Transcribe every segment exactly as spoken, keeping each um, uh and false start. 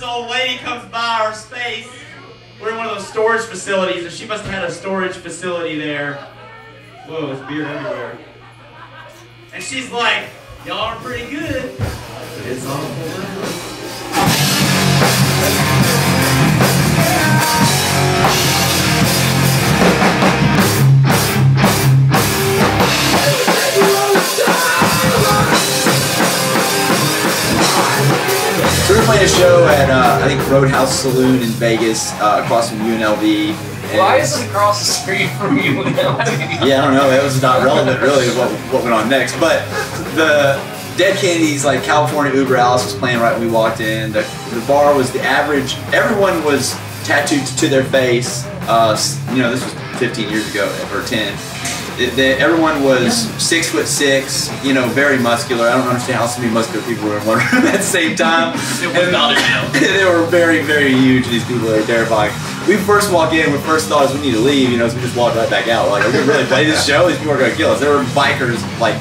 this old lady comes by our space. We're in one of those storage facilities, and she must have had a storage facility there. Whoa, there's beer everywhere. And she's like, y'all are pretty good. It's on So we were playing a show at, uh, I think, Roadhouse Saloon in Vegas, uh, across from U N L V. And why is it across the street from U N L V? Yeah, I don't know. That was not relevant, really, what, what went on next. But the Dead Kennedys, like California Uber Alles, was playing right when we walked in. The, the bar was the average. Everyone was tattooed to their face. Uh, you know, this was fifteen years ago, or ten. It, they, everyone was six foot six, you know, very muscular. I don't understand how so many muscular people were in one room at the same time. It was not enough. They were very, very huge. These people are terrifying. We first walk in, our first thought is we need to leave, you know, so we just walked right back out. Like, are we really playing this show? These people are going to kill us. There were bikers, like,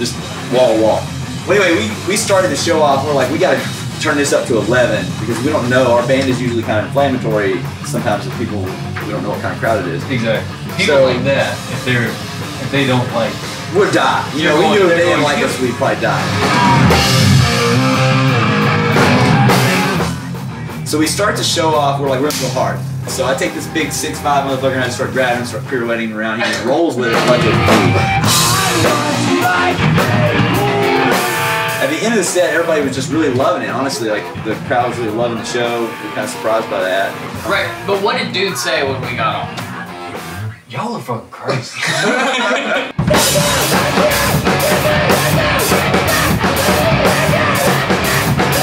just wall to wall. Well, anyway, we, we started the show off. We're like, we got to turn this up to eleven because we don't know. Our band is usually kind of inflammatory sometimes with people. We don't know what kind of crowd it is. Exactly. People so, like that, if they're if they don't like it, would die. You know, we knew if they didn't like us, we'd probably die. So we start to show off. We're like, we're gonna go hard. So I take this big six five motherfucker and I start grabbing him, start pirouetting around. He rolls with it like a At the end of the set, everybody was just really loving it. Honestly, like the crowd was really loving the show. We were kind of surprised by that. Right. But what did dude say when we got on? Y'all are fucking crazy.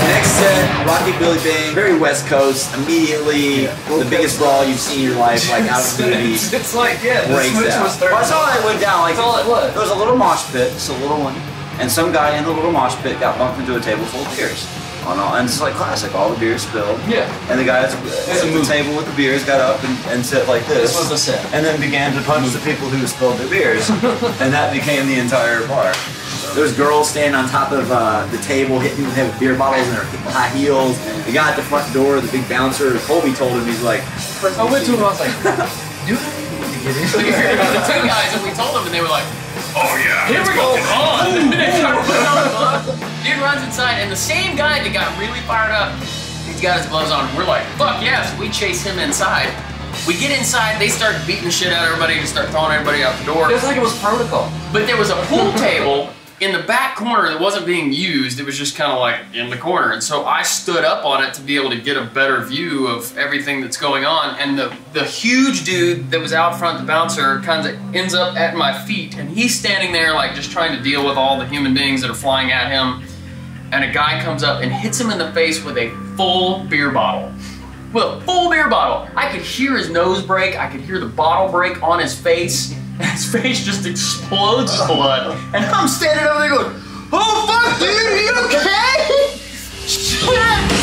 Next set, Rocky Billy Bang, very West Coast, immediately yeah. the okay. biggest brawl you've seen in your life, like out of the movie. It's, it's like, yeah, this switch was thirty. Well, that's all that went down. Like, that's all it was. There was a little mosh pit, just a little one, and some guy in the little mosh pit got bumped into a table full of beers. On all, and it's like classic, all the beers spilled. Yeah. And the guy at the table with the beers got up and, and said like this. This was a set. And then began to punch the people who spilled their beers. And that became the entire bar. So. There was girls standing on top of uh, the table, hitting people with beer bottles and their high heels. And the guy at the front door, the big bouncer, Colby told him, he's like, I went to him and I was like, dude, I need to get in here. The two guys, and we told them, and they were like, oh yeah. Here we go. On. Dude runs inside, and the same guy that got really fired up, he's got his gloves on. We're like, fuck yeah, so we chase him inside. We get inside, they start beating shit out of everybody, just start throwing everybody out the door. It was like it was protocol. But there was a pool table in the back corner that wasn't being used. It was just kind of like in the corner. And so I stood up on it to be able to get a better view of everything that's going on. And the, the huge dude that was out front, the bouncer, kind of ends up at my feet. And he's standing there like just trying to deal with all the human beings that are flying at him. And a guy comes up and hits him in the face with a full beer bottle. Well, full beer bottle. I could hear his nose break. I could hear the bottle break on his face. And his face just explodes with blood. And I'm standing over there going, oh, fuck, dude, are you okay? Shit!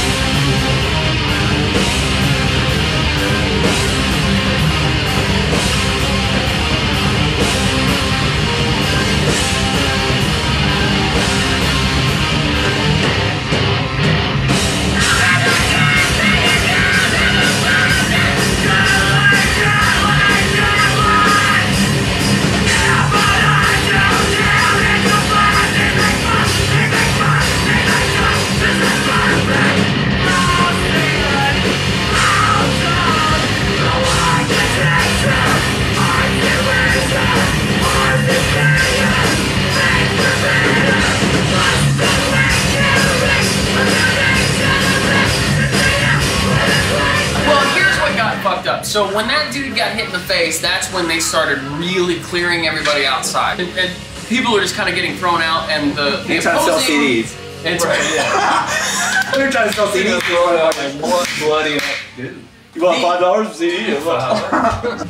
So when that dude got hit in the face, that's when they started really clearing everybody outside. And, and people are just kind of getting thrown out, and the, the opposing... They're trying to sell C Ds. It's right, yeah. They're trying to sell C Ds. Throwing out like one bloody... Dude. You want five dollars for C D? Five dollars.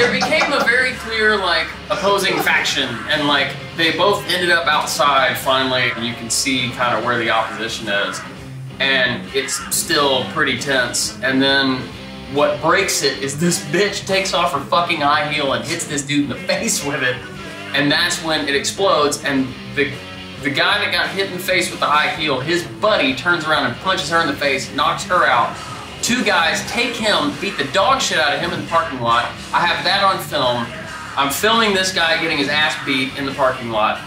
There became a very clear, like, opposing faction, and like, they both ended up outside finally, and you can see kind of where the opposition is, and it's still pretty tense. And then What breaks it is this bitch takes off her fucking high heel and hits this dude in the face with it, and that's when it explodes, and the the guy that got hit in the face with the high heel, his buddy turns around and punches her in the face, knocks her out. Two guys take him, beat the dog shit out of him in the parking lot. I have that on film. I'm filming this guy getting his ass beat in the parking lot.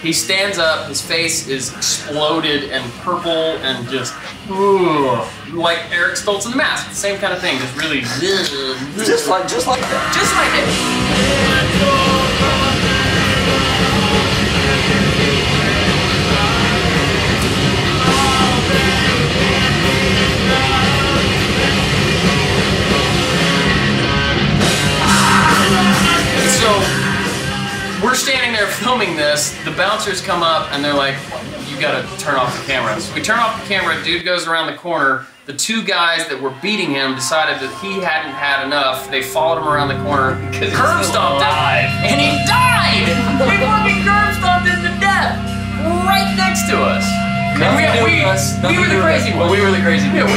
He stands up, his face is exploded and purple and just, ooh, like Eric Stoltz in The Mask. The same kind of thing, just really. Just like, just like that. Just like it. So, we're standing there filming this, the bouncers come up and they're like, you gotta turn off the camera. So we turn off the camera, dude goes around the corner, the two guys that were beating him decided that he hadn't had enough, they followed him around the corner, curb stomped him, and he died! We fucking curb stomped him to death, right next to us. And we, we, we were the crazy ones. We were the crazy ones. We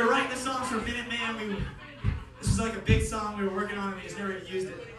were writing the songs for Vinny Man. We, this was like a big song we were working on and we just never used it.